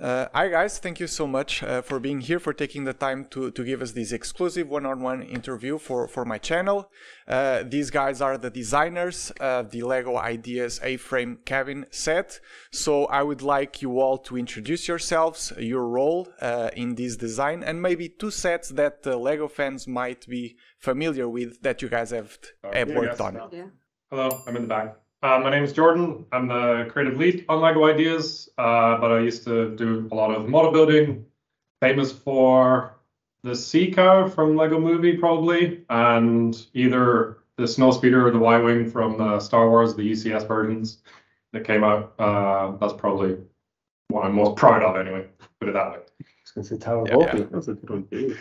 Hi guys, thank you so much for being here, for taking the time to give us this exclusive one-on-one interview for my channel. These guys are the designers of the LEGO Ideas A Frame Cabin set. So I would like you all to introduce yourselves, your role in this design, and maybe two sets that LEGO fans might be familiar with that you guys have worked on. Yeah. Hello, I'm in the back. My name is Jordan. I'm the creative lead on LEGO Ideas, but I used to do a lot of model building, famous for the sea car from LEGO Movie, probably, and either the Snowspeeder or the Y-Wing from Star Wars, the UCS versions that came out. That's probably what I'm most proud of, anyway, put it that way. Yeah.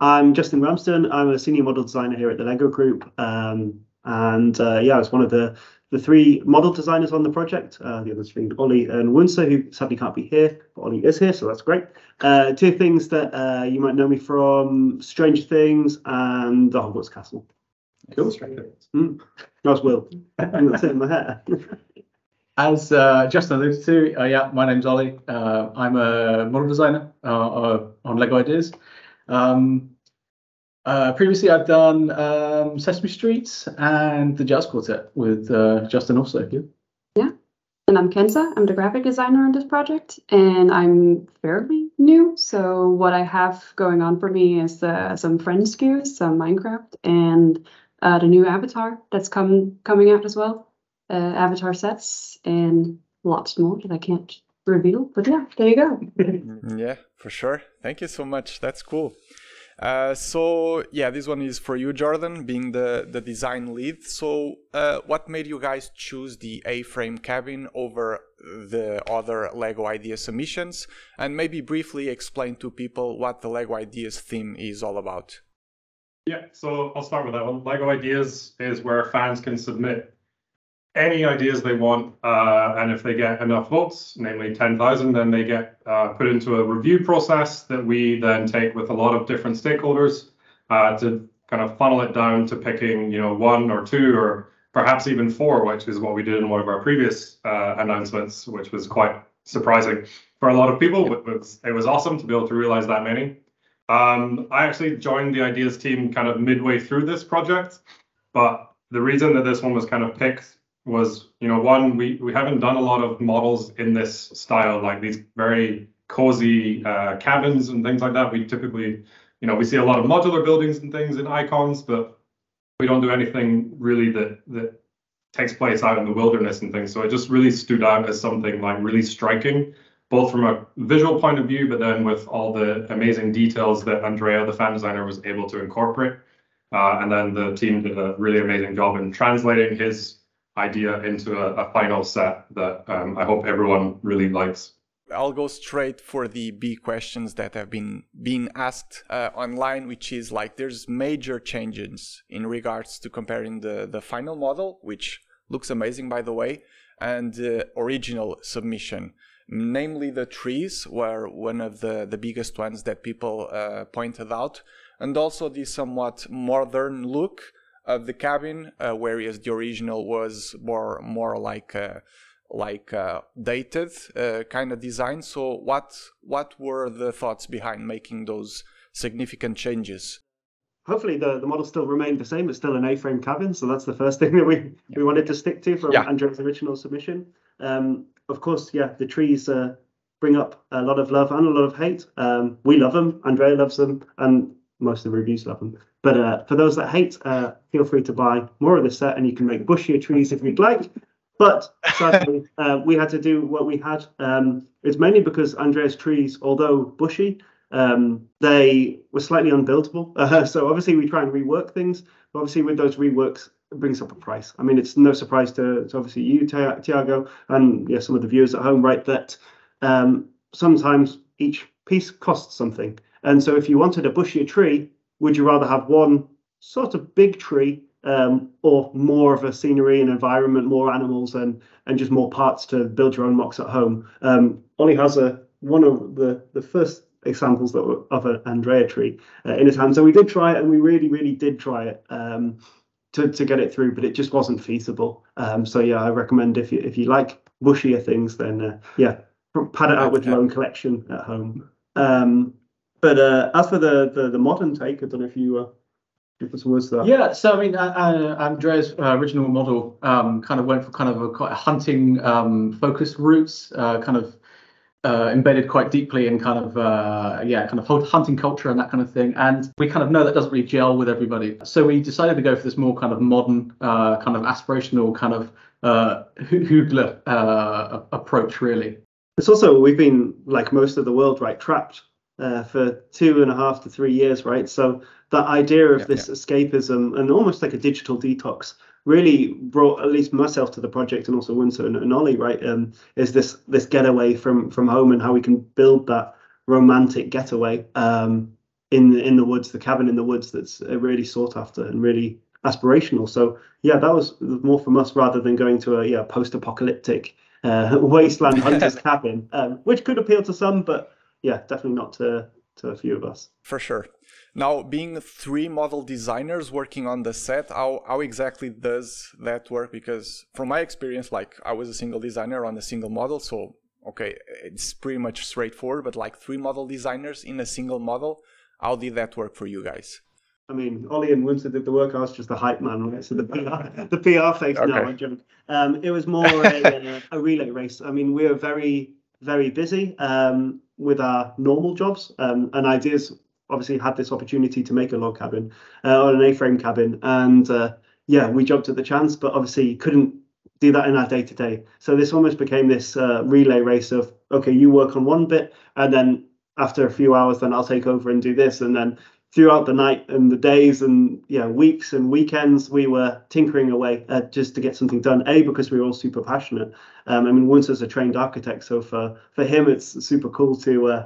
I'm Justin Ramsden. I'm a senior model designer here at the LEGO Group. Yeah, I was one of the three model designers on the project. The others being Ollie and Wunso, who sadly can't be here, but Ollie is here, so that's great. Two things that you might know me from: Stranger Things and the Hogwarts Castle. Cool. Stranger Things. Nice Will. I'm not in my hair. As Justin alluded to, yeah, my name's Ollie. I'm a model designer on LEGO Ideas. Previously, I've done Sesame Street and the Jazz Quartet with Justin also. Yeah, and I'm Kenza. I'm the graphic designer on this project, and I'm fairly new. So what I have going on for me is some Friends SKUs, some Minecraft, and the new Avatar that's coming out as well. Avatar sets and lots more that I can't reveal. But yeah, there you go. Yeah, for sure. Thank you so much. That's cool. So yeah, this one is for you, Jordan, being the design lead. So what made you guys choose the A-Frame Cabin over the other LEGO Ideas submissions? And maybe briefly explain to people what the LEGO Ideas theme is all about. Yeah, so I'll start with that one. LEGO Ideas is where fans can submit any ideas they want, and if they get enough votes, namely 10,000, then they get put into a review process that we then take with a lot of different stakeholders to kind of funnel it down to picking, you know, one or two or perhaps even four, which is what we did in one of our previous announcements, which was quite surprising for a lot of people. It was awesome to be able to realize that many. I actually joined the Ideas team kind of midway through this project, but the reason that this one was kind of picked was, you know, one, we haven't done a lot of models in this style, like these very cozy cabins and things like that. We typically, you know, we see a lot of modular buildings and things in icons, but we don't do anything really that takes place out in the wilderness and things. So it just really stood out as something like really striking, both from a visual point of view, but then with all the amazing details that Andrea, the fan designer, was able to incorporate. And then the team did a really amazing job in translating his idea into a final set that I hope everyone really likes. I'll go straight for the B questions that have been asked online, which is like, there's major changes in regards to comparing the final model, which looks amazing by the way, and the original submission. Namely, the trees were one of the biggest ones that people pointed out, and also the somewhat modern look of the cabin, whereas the original was more like dated kind of design. So what were the thoughts behind making those significant changes? Hopefully the model still remained the same. It's still an A-frame cabin, so that's the first thing that we wanted to stick to from Andrea's original submission. Of course, yeah, the trees bring up a lot of love and a lot of hate. We love them, Andrea loves them, and most of the reviews love them. But for those that hate, feel free to buy more of this set, and you can make bushier trees if you'd like. But sadly, we had to do what we had. It's mainly because Andrea's trees, although bushy, they were slightly unbuildable. So obviously we try and rework things. But obviously with those reworks, it brings up a price. I mean, it's no surprise to obviously you, Tiago, and yeah, some of the viewers at home, right, that sometimes each piece costs something. And so if you wanted a bushier tree, would you rather have one sort of big tree or more of a scenery and environment, more animals and just more parts to build your own mocks at home? Ollie has one of the first examples that were of an Andrea tree in his hand. So we did try it, and we really, really did try it to get it through, but it just wasn't feasible. So yeah, I recommend if you like bushier things, then yeah, pad it out with my own collection at home. But as for the modern take, I don't know if you give us words to that. Yeah, so I mean, Andrea's original model kind of went for kind of a quite hunting focused routes, kind of embedded quite deeply in kind of hunting culture and that kind of thing. And we kind of know that doesn't really gel with everybody. So we decided to go for this more kind of modern, kind of aspirational, kind of Hügler approach, really. It's also, we've been, like most of the world, right, trapped for 2.5 to 3 years, right? So that idea of escapism and almost like a digital detox really brought at least myself to the project, and also Wunso and Ollie, right? Is this getaway from home, and how we can build that romantic getaway in the woods, the cabin in the woods that's really sought after and really aspirational. So yeah, that was more from us rather than going to a post-apocalyptic wasteland hunter's cabin, which could appeal to some, but yeah, definitely not to a few of us. For sure. Now, being three model designers working on the set, how exactly does that work? Because from my experience, like, I was a single designer on a single model, so okay, it's pretty much straightforward, but like three model designers in a single model, how did that work for you guys? I mean, Ollie and Wunso did the work, I was just the hype man, right? So the PR face, okay. No, I'm joking. It was more a relay race. I mean, we were very, very busy with our normal jobs, and Ideas obviously had this opportunity to make a log cabin or an A-frame cabin, and we jumped at the chance, but obviously couldn't do that in our day-to-day. So this almost became this relay race of, okay, you work on one bit, and then after a few hours, then I'll take over and do this. And then throughout the night and the days and weeks and weekends, we were tinkering away just to get something done, because we were all super passionate. I mean, Wunso's a trained architect, so for him, it's super cool to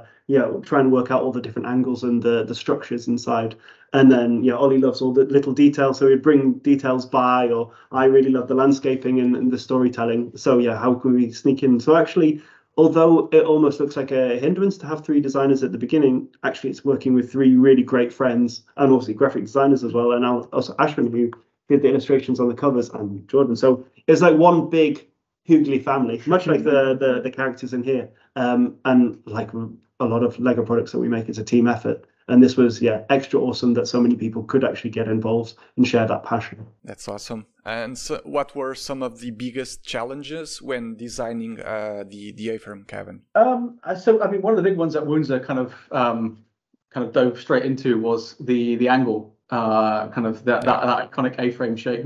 try and work out all the different angles and the structures inside. And then Ollie loves all the little details, so he'd bring details by, or I really love the landscaping and the storytelling. So how can we sneak in? So actually, although it almost looks like a hindrance to have three designers at the beginning, actually it's working with three really great friends, and also graphic designers as well, and also Ashwin, who did the illustrations on the covers, and Jordan. So it's like one big Hoogly family, much like the characters in here, and like a lot of LEGO products that we make, it's a team effort. And this was extra awesome that so many people could actually get involved and share that passion. That's awesome. And so what were some of the biggest challenges when designing the A-frame cabin? So I mean, one of the big ones that Wunso kind of dove straight into was the angle, kind of that iconic A-frame shape.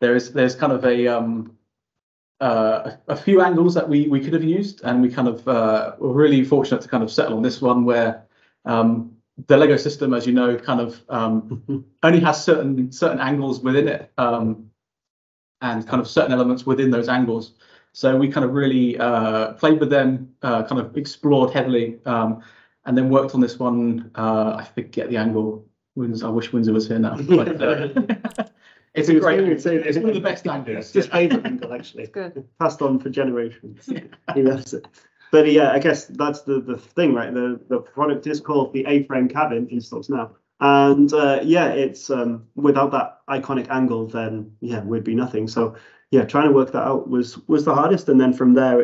There's kind of a few angles that we could have used, and we kind of were really fortunate to kind of settle on this one where. The LEGO system, as you know, kind of only has certain angles within it, and kind of certain elements within those angles. So we kind of really played with them, kind of explored heavily, and then worked on this one. I forget the angle. I wish Wunso was here now. But, it's a great. It's one of the best angles. His favourite angle, actually. It's good. Passed on for generations. Yeah. He loves it. But yeah, I guess that's the thing, right? The product is called the A-frame cabin in stocks now. And it's without that iconic angle, then we'd be nothing. So trying to work that out was the hardest. And then from there,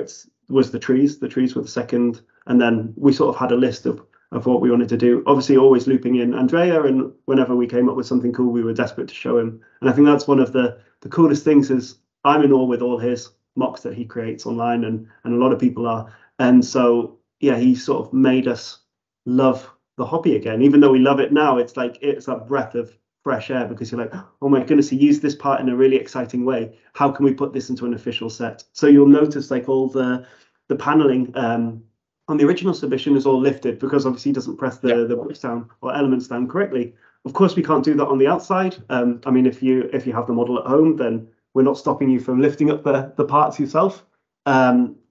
was the trees. The trees were the second. And then we sort of had a list of what we wanted to do. Obviously, always looping in Andrea. And whenever we came up with something cool, we were desperate to show him. And I think that's one of the coolest things is I'm in awe with all his mocks that he creates online. And a lot of people are. And so, he sort of made us love the hobby again. Even though we love it now, it's like it's a breath of fresh air, because you're like, oh my goodness, he used this part in a really exciting way. How can we put this into an official set? So you'll notice like all the paneling on the original submission is all lifted, because obviously he doesn't press the bricks down or elements down correctly. Of course, we can't do that on the outside. I mean, if you have the model at home, then we're not stopping you from lifting up the parts yourself.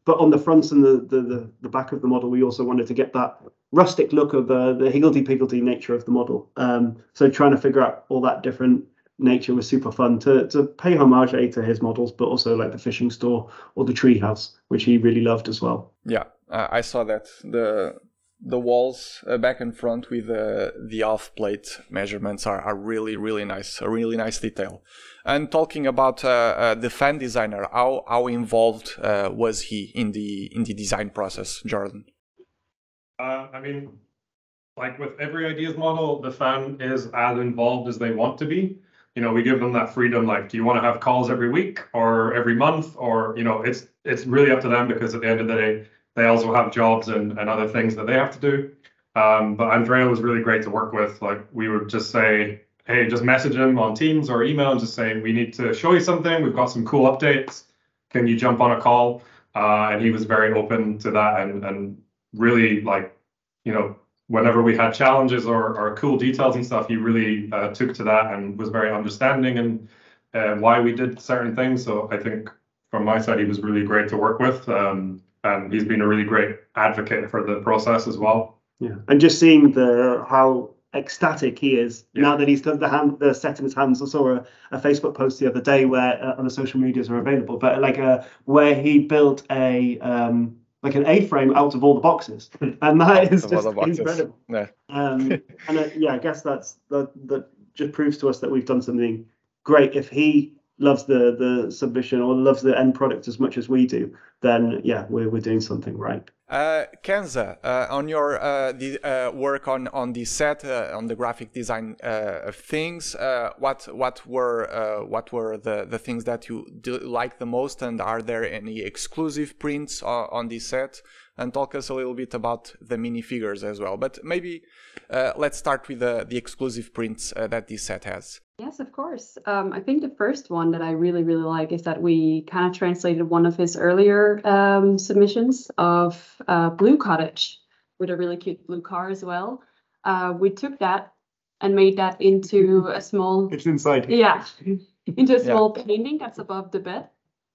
But on the fronts and the back of the model, we also wanted to get that rustic look of the higgledy-piggledy nature of the model. So trying to figure out all that different nature was super fun to pay homage to his models, but also like the fishing store or the treehouse, which he really loved as well. Yeah, I saw that. The the walls back and front with the off-plate measurements are really nice, a really nice detail. And talking about the fan designer, how involved was he in the design process, Jordan? I mean, like with every ideas model, the fan is as involved as they want to be. You know, we give them that freedom, like, do you want to have calls every week or every month? Or, you know, it's really up to them, because at the end of the day, they also have jobs and other things that they have to do. But Andrea was really great to work with. Like, we would just say, hey, just message him on Teams or email and just say, we need to show you something. We've got some cool updates. Can you jump on a call? And he was very open to that and really, like, you know, whenever we had challenges or cool details and stuff, he really took to that and was very understanding and why we did certain things. So I think from my side, he was really great to work with. And he's been a really great advocate for the process as well. Yeah, and just seeing how ecstatic he is now that he's done the set in his hands. I saw a Facebook post the other day where on the social medias are available, but like where he built a like an A-frame out of all the boxes, and that is just incredible. Yeah. And yeah, I guess that just proves to us that we've done something great. If he loves the submission or loves the end product as much as we do, then yeah, we're doing something right. Kenza, on your work on the set, on the graphic design things, what were the things that you like the most, and are there any exclusive prints on the set? And talk us a little bit about the minifigures as well. But maybe let's start with the exclusive prints that this set has. Yes, of course. I think the first one that I really like is that we kind of translated one of his earlier submissions of Blue Cottage with a really cute blue car as well. We took that and made that into a small... It's inside. Yeah, into a small painting that's above the bed.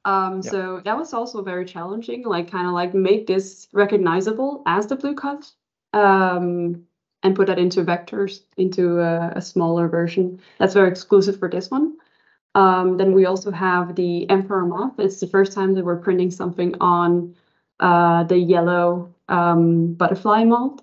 So that was also very challenging, like kind of like make this recognizable as the Blue Cottage, and put that into vectors, into a smaller version. That's very exclusive for this one. Then we also have the Emperor Moth. It's the first time that we're printing something on the yellow butterfly mold.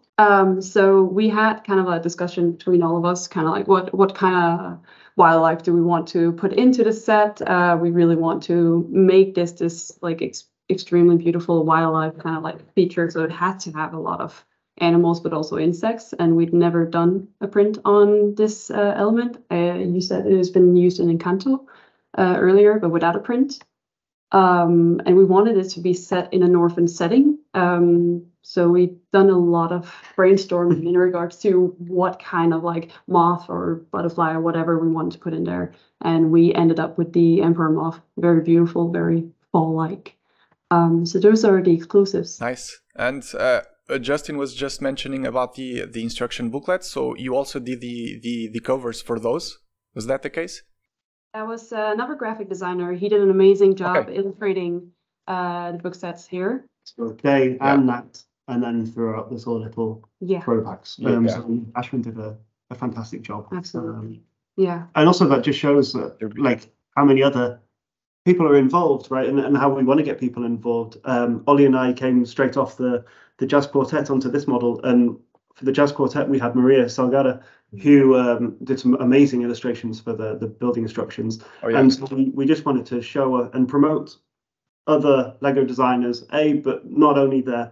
So we had kind of a discussion between all of us, kind of like what kind of wildlife do we want to put into the set? We really want to make this like extremely beautiful wildlife kind of like feature. So it had to have a lot of animals, but also insects. And we'd never done a print on this element. You said it has been used in Encanto earlier, but without a print. And we wanted it to be set in an orphan setting. So we've done a lot of brainstorming in regards to what kind of like moth or butterfly or whatever we wanted to put in there. And we ended up with the Emperor Moth. Very beautiful, very fall-like. So those are the exclusives. Nice. And Justin was just mentioning about the instruction booklets. So you also did the covers for those. Was that the case? That was another graphic designer. He did an amazing job illustrating the book sets here. Okay, and that, and then threw out this little throwbacks. So Ashwin did a fantastic job. Absolutely. And also that just shows that, like, how many other people are involved, right? And how we want to get people involved. Ollie and I came straight off the Jazz Quartet onto this model, and for the Jazz Quartet we had Maria Salgada, who did some amazing illustrations for the building instructions. And so we just wanted to show and promote other LEGO designers, but not only their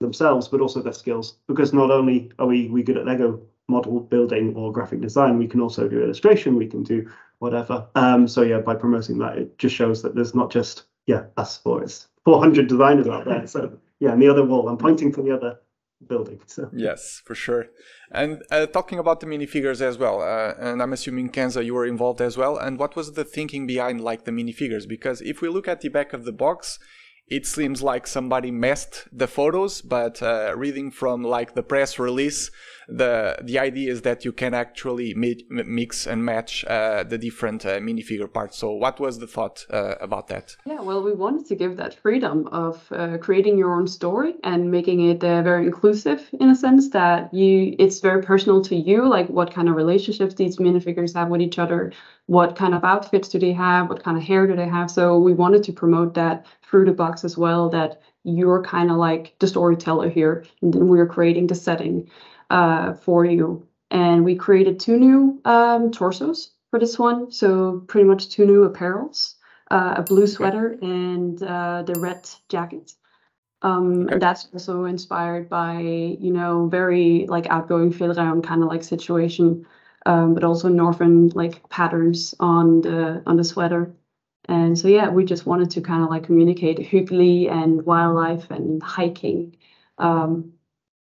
themselves, but also their skills, because not only are we good at LEGO model building or graphic design, we can also do illustration, we can do whatever. So yeah, by promoting that, it just shows that there's not just us four, it's 400 designers out there. So yeah, and the other wall, I'm pointing to the other building. So. Yes, for sure. And talking about the minifigures as well, and I'm assuming Kenza, you were involved as well. And what was the thinking behind like the minifigures? Because if we look at the back of the box, it seems like somebody messed the photos, but reading from like the press release, the idea is that you can actually mix and match the different minifigure parts. So what was the thought about that? Yeah, well, we wanted to give that freedom of creating your own story and making it very inclusive, in a sense that it's very personal to you, like what kind of relationships these minifigures have with each other, what kind of outfits do they have, what kind of hair do they have. So we wanted to promote that through the box as well, that you're kind of like the storyteller here, and then we're creating the setting for you. And we created two new torsos for this one, so pretty much two new apparels, a blue sweater and the red jacket. And that's also inspired by, you know, very like outgoing Fjällräven kind of like situation, but also northern like patterns on the sweater. And so, yeah, we just wanted to kind of like communicate hugely and wildlife and hiking.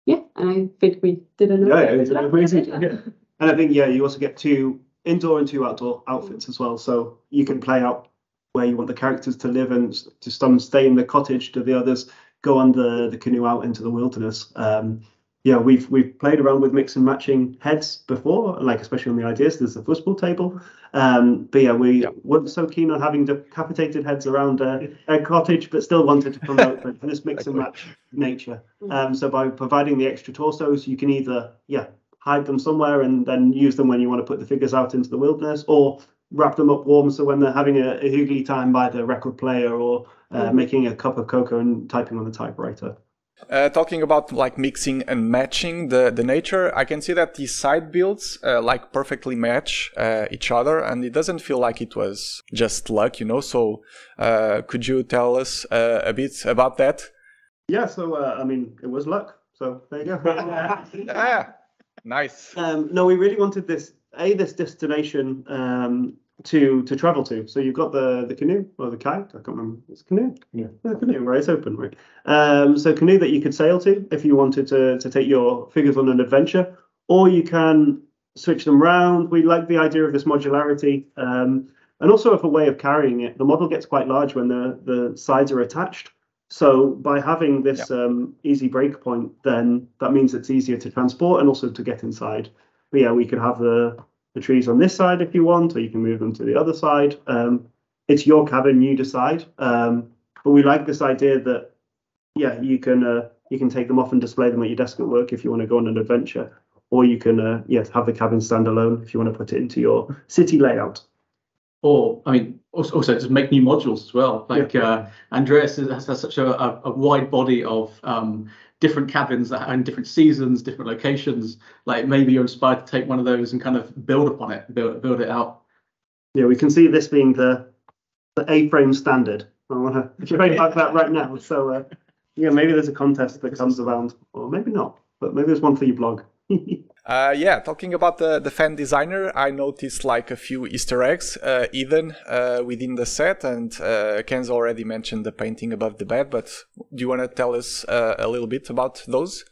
Yeah, and I think we did a little bit. Yeah, amazing. Yeah. And I think, yeah, you also get two indoor and two outdoor outfits as well. So you can play out where you want the characters to live, and to some stay in the cottage, to the others go on the canoe out into the wilderness. Yeah, we've played around with mix and matching heads before, like especially on the ideas. There's the football table, but yeah, we weren't so keen on having decapitated heads around a cottage, but still wanted to promote this mix and match nature. So by providing the extra torsos, you can either hide them somewhere and then use them when you want to put the figures out into the wilderness, or wrap them up warm so when they're having a hugely time by the record player, or making a cup of cocoa and typing on the typewriter. Talking about like mixing and matching the nature, I can see that these side builds like perfectly match each other, and it doesn't feel like it was just luck, you know. So could you tell us a bit about that? Yeah, so I mean, it was luck, so there you go. Nice. No, we really wanted this destination to travel to. So you've got the canoe or the kayak, I can't remember. It's canoe. Yeah. The canoe, right? It's open, right? So canoe that you could sail to if you wanted to take your figures on an adventure, or you can switch them around. We like the idea of this modularity, and also of a way of carrying it. The model gets quite large when the sides are attached. So by having this easy breakpoint, then that means it's easier to transport and also to get inside. But yeah, we could have the trees on this side if you want, or you can move them to the other side. It's your cabin, you decide. But we like this idea that, yeah, you can take them off and display them at your desk at work if you want to go on an adventure, or you can have the cabin stand alone if you want to put it into your city layout. Or, I mean, also just make new modules as well. Like Andreas has such a wide body of different cabins and different seasons, different locations. Like maybe you're inspired to take one of those and kind of build upon it, build it out. Yeah, we can see this being the A-frame standard. I want to bring back that right now. So yeah, maybe there's a contest that comes around, or maybe not. But maybe there's one for your blog. Yeah, talking about the fan designer, I noticed like a few Easter eggs even within the set, and Ken's already mentioned the painting above the bed, but do you want to tell us a little bit about those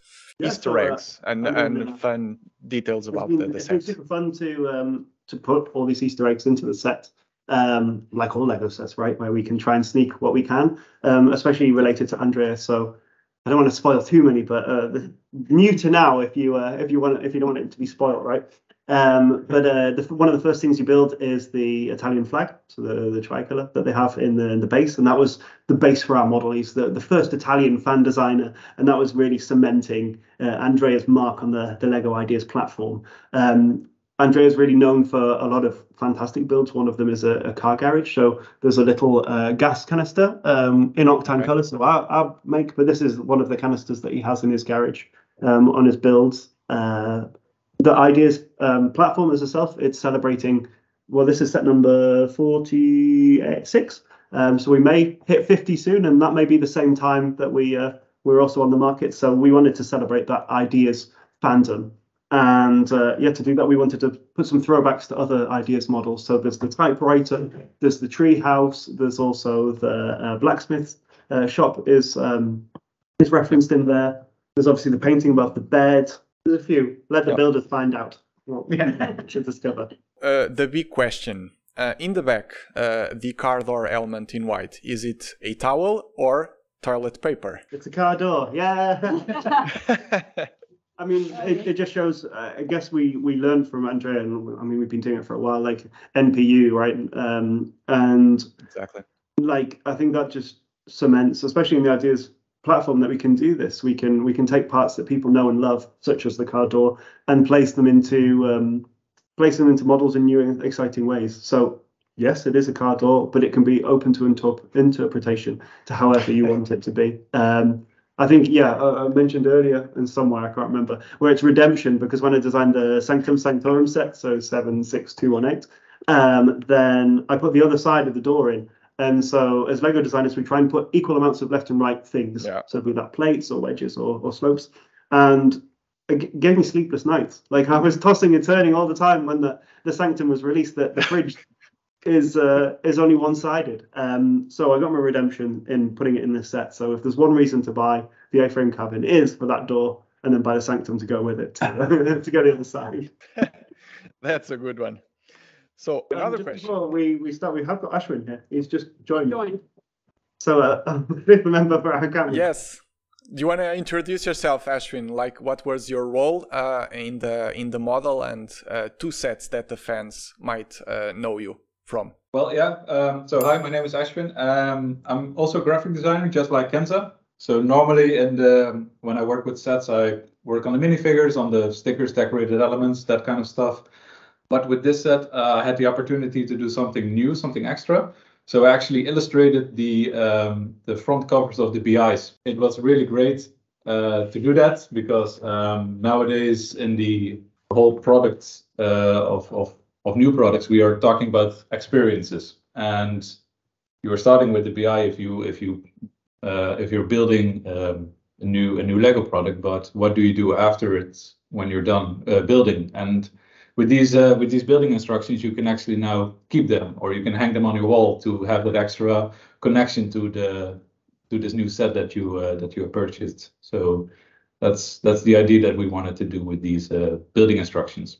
Easter eggs and fun details about the set? It's super fun to put all these Easter eggs into the set, like all LEGO sets, right, where we can try and sneak what we can, especially related to Andrea. So I don't want to spoil too many, but new to now, if you don't want it to be spoiled, right? One of the first things you build is the Italian flag, so the tricolour that they have in the base, and that was the base for our model. He's the first Italian fan designer, and that was really cementing Andrea's mark on the LEGO Ideas platform. Andrea's really known for a lot of fantastic builds. One of them is a car garage. So there's a little gas canister in octane colour. So but this is one of the canisters that he has in his garage on his builds. The Ideas platform as itself, it's celebrating, well, this is set number 46. So we may hit 50 soon, and that may be the same time that we're also on the market. So we wanted to celebrate that Ideas fandom. And to do that, we wanted to put some throwbacks to other Ideas models. So there's the typewriter, there's the tree house, there's also the blacksmith shop is referenced in there. There's obviously the painting above the bed. There's a few. Let the builders find out what we should discover. The big question. In the back, the car door element in white, is it a towel or toilet paper? It's a car door, yeah. I mean, it just shows, I guess we learned from Andrea, and I mean, we've been doing it for a while, like NPU, right? And exactly, like, I think that just cements, especially in the Ideas platform, that we can do this. We can take parts that people know and love, such as the car door, and place them into models in new and exciting ways. So Yes, it is a card law, but it can be open to interpretation to however you want it to be. I think, yeah, I mentioned earlier and somewhere, I can't remember, where it's redemption, because when I designed the Sanctum Sanctorum set, so 7, 6, 2, 1, 8, then I put the other side of the door in. And so as LEGO designers, we try and put equal amounts of left and right things. Yeah. So be that plates or wedges or slopes. And it gave me sleepless nights. Like I was tossing and turning all the time when the Sanctum was released, that the fridge is only one-sided. So I got my redemption in putting it in this set. So if there's one reason to buy the A Frame Cabin, is for that door, and then buy the Sanctum to go with it to go the other side. That's a good one. So another question. Before we start, we have got Ashwin here. He's just joined. So remember for our camera. Yes. Do you want to introduce yourself, Ashwin? Like, what was your role in the model and two sets that the fans might know you from? Well, yeah. So hi, my name is Ashwin. I'm also a graphic designer, just like Kenza. So normally, when I work with sets, I work on the minifigures, on the stickers, decorated elements, that kind of stuff. But with this set, I had the opportunity to do something new, something extra. So I actually illustrated the front covers of the BIs. It was really great to do that, because nowadays in the whole products of new products, we are talking about experiences, and you are starting with the BI if you're building a new LEGO product. But what do you do after it when you're done building? And with these building instructions, you can actually now keep them, or you can hang them on your wall to have that extra connection to this new set that you have purchased. So that's the idea that we wanted to do with these building instructions.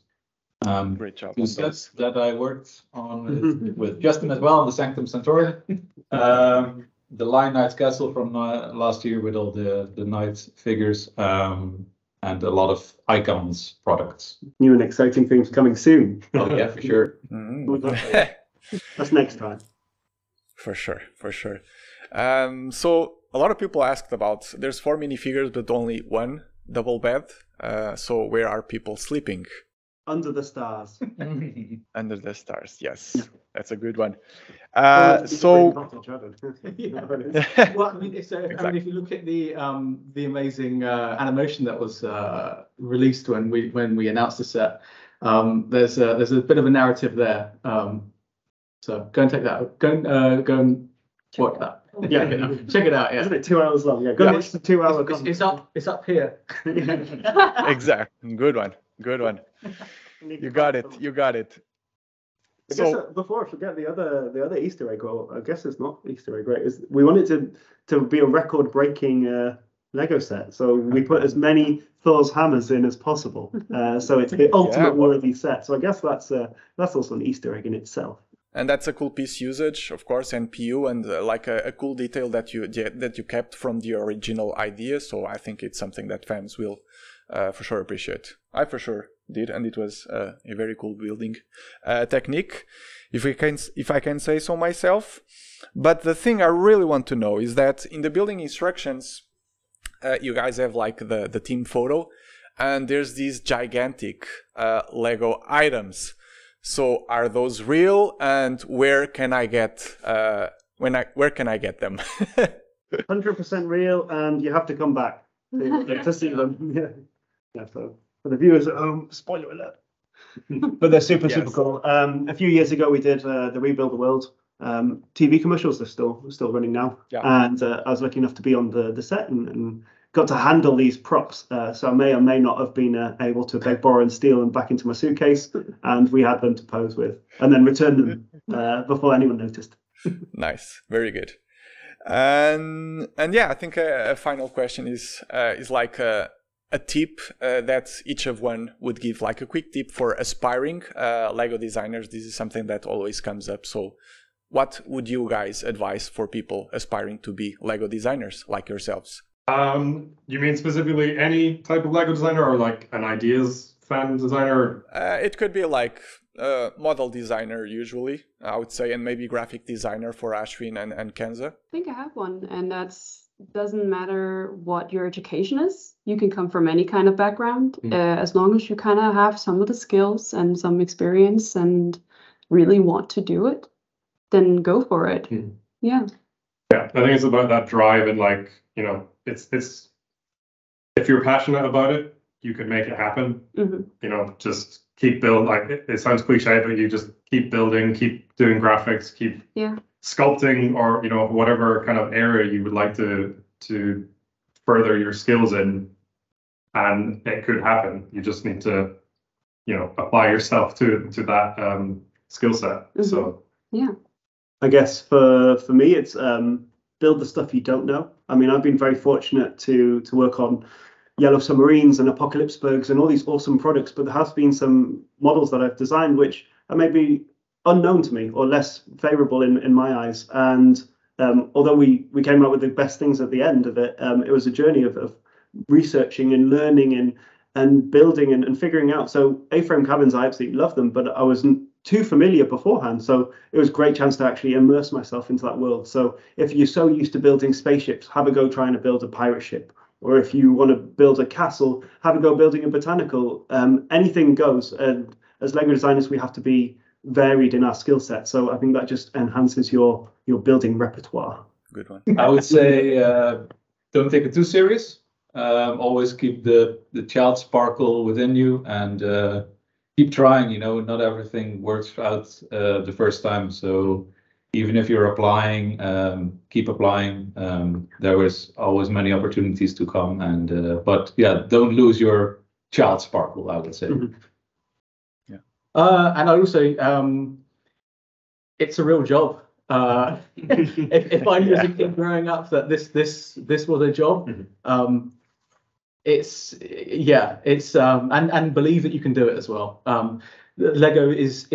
Great job. Two sets that I worked on with Justin as well on the Sanctum Sanctorum. The Lion Knight's Castle from last year with all the knight figures. And a lot of icons, products. New and exciting things coming soon. Oh yeah, for sure. That's next time. For sure, for sure. So a lot of people asked about, there's 4 minifigures, but only one double bed. So where are people sleeping? Under the stars. Under the stars, yes. Yeah. That's a good one. Well, I mean, if you look at the amazing animation that was released when we announced the set, there's a bit of a narrative there. So go and take that out. Go and watch that. Yeah, check it out. Yeah, isn't it 2 hours long? Yeah, go watch the 2 hour. It's up here. Exactly. Good one. You got it. So before I forget the other Easter egg, well, I guess it's not Easter egg, right? Is we wanted to be a record-breaking LEGO set, so we put as many Thor's hammers in as possible. So it's the ultimate worthy set. So I guess that's also an Easter egg in itself. And that's a cool piece usage, of course, NPU, and like a cool detail that you kept from the original idea. So I think it's something that fans will for sure appreciate. I for sure did, and it was a very cool building technique, if I can say so myself. But the thing I really want to know is that in the building instructions, you guys have like the team photo, and there's these gigantic LEGO items. So are those real, and where can I get them? 100% real, and you have to come back to see them. Yeah, so for the viewers at home, spoiler alert. But they're super cool. A few years ago, we did the Rebuild the World TV commercials. They're still running now. Yeah. And I was lucky enough to be on the set and got to handle these props. So I may or may not have been able to beg, borrow and steal them back into my suitcase. And we had them to pose with and then return them before anyone noticed. Nice. Very good. And yeah, I think a final question is like... A tip that each of one would give, like a quick tip for aspiring LEGO designers. This is something that always comes up. So what would you guys advise for people aspiring to be LEGO designers like yourselves? You mean specifically any type of LEGO designer, or like an ideas fan designer? It could be like model designer usually, I would say, and maybe graphic designer for Ashwin and Kenza. I think I have one, and that's... Doesn't matter what your education is, you can come from any kind of background, as long as you kind of have some of the skills and some experience and really want to do it. then go for it. Mm. Yeah. Yeah, I think it's about that drive and, like, you know, it's if you're passionate about it, you can make it happen. Mm-hmm. You know, just keep building. Like, it sounds cliche, but you just keep building, keep doing graphics, keep sculpting, or, you know, whatever kind of area you would like to further your skills in, and it could happen. You just need to, you know, apply yourself to that skill set. Mm-hmm. So yeah. I guess for me, it's build the stuff you don't know. I mean, I've been very fortunate to work on Yellow Submarines and Apocalypseburgs and all these awesome products, but there has been some models that I've designed which are maybe unknown to me or less favorable in my eyes. And although we came up with the best things at the end of it, it was a journey of researching and learning and building and figuring out. So A Frame Cabins, I absolutely love them, but I wasn't too familiar beforehand, so it was a great chance to actually immerse myself into that world. So if you're so used to building spaceships, have a go trying to build a pirate ship, or if you want to build a castle, have a go building a botanical. Anything goes, and as LEGO designers we have to be varied in our skill set, so I think that just enhances your building repertoire. Good one. I would say don't take it too serious. Always keep the child sparkle within you, and keep trying. You know, not everything works out the first time, so even if you're applying, keep applying. There is always many opportunities to come, and but yeah, don't lose your child sparkle, I would say. Mm-hmm. Yeah. And I also it's a real job. If I knew as a kid growing up that this was a job, mm-hmm. And believe that you can do it as well. LEGO is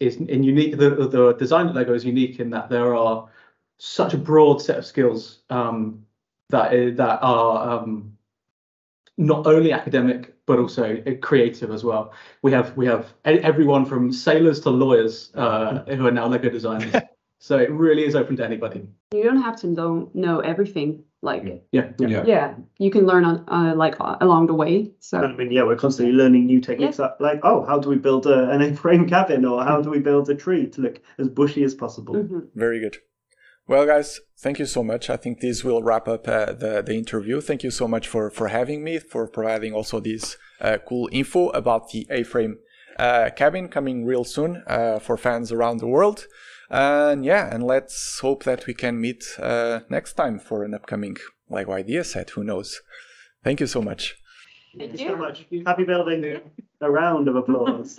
unique. The design of LEGO is unique in that there are such a broad set of skills that are not only academic but also creative as well. We have everyone from sailors to lawyers who are now LEGO designers. So it really is open to anybody. You don't have to know everything. Like, you can learn on along the way. So I mean, yeah, we're constantly learning new techniques. Yeah. Like, oh, how do we build an A-frame cabin, or how do we build a tree to look as bushy as possible? Mm-hmm. Very good. Well, guys, thank you so much. I think this will wrap up the interview. Thank you so much for having me, for providing also this cool info about the A-frame cabin coming real soon for fans around the world. And let's hope that we can meet next time for an upcoming LEGO Idea set. Who knows? Thank you so much. Thank you so much. Happy building. A round of applause.